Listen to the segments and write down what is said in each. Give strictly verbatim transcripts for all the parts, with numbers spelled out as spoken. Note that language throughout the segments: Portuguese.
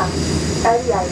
Tá. Aliás.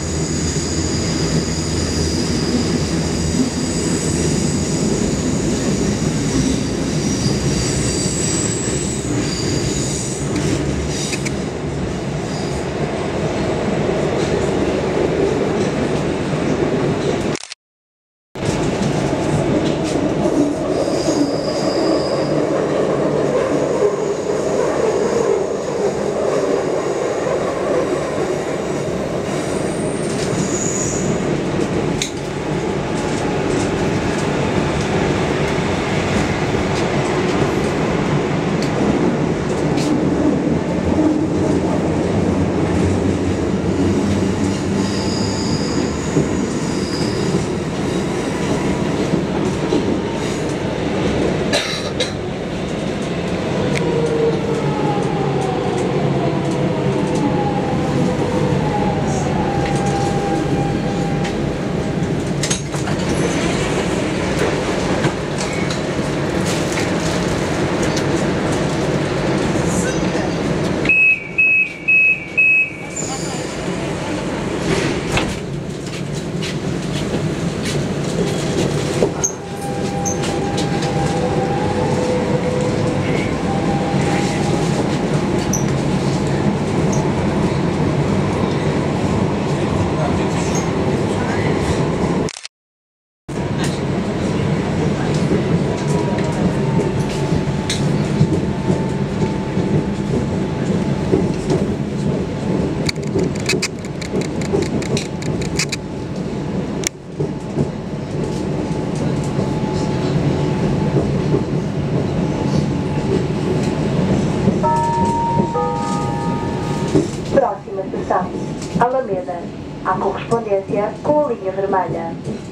Alameda, à correspondência com a linha vermelha.